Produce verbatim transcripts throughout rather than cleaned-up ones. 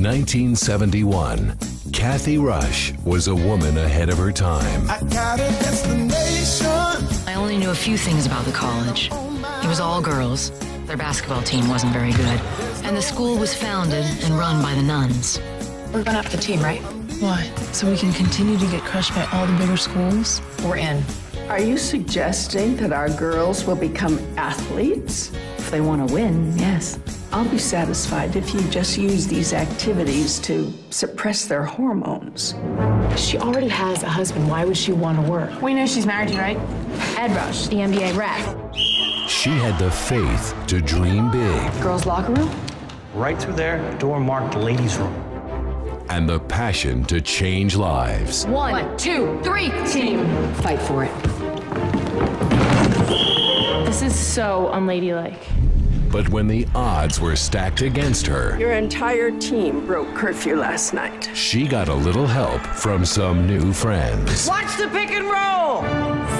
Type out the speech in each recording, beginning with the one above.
nineteen seventy-one, Cathy Rush was a woman ahead of her time. I got a destination. I only knew a few things about the college. It was all girls. Their basketball team wasn't very good. And the school was founded and run by the nuns. We're going up the team, right? Why? So we can continue to get crushed by all the bigger schools? We're in. Are you suggesting that our girls will become athletes? If they want to win, yes. I'll be satisfied if you just use these activities to suppress their hormones. She already has a husband. Why would she want to work? We know she's married to, right? Ed Rush, the N B A rep. She had the faith to dream big. Girls' locker room? Right through there, door marked ladies' room. And the passion to change lives. One, One two, three, team. Fight for it. This is so unladylike. But when the odds were stacked against her... Your entire team broke curfew last night. She got a little help from some new friends. Watch the pick and roll!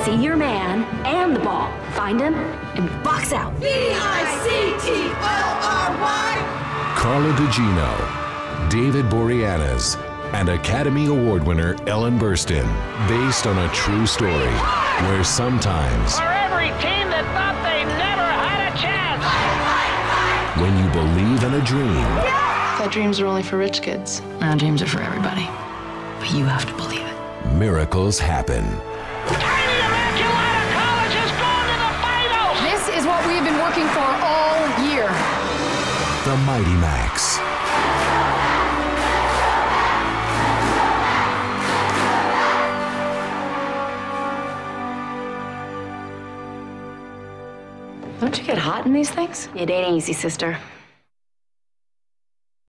See your man and the ball. Find him and box out. B I C T O R Y! Carla Gugino, David Boreanaz, and Academy Award winner Ellen Burstyn, based on a true story where sometimes for every team that thought they never had a chance. Fight, fight, fight. When you believe in a dream, yeah. That dreams are only for rich kids. Now dreams are for everybody, but you have to believe it. Miracles happen. Tiny Immaculata College has gone to the finals. This is what we've been working for all year. The Mighty Macs. Don't you get hot in these things? It ain't easy, sister.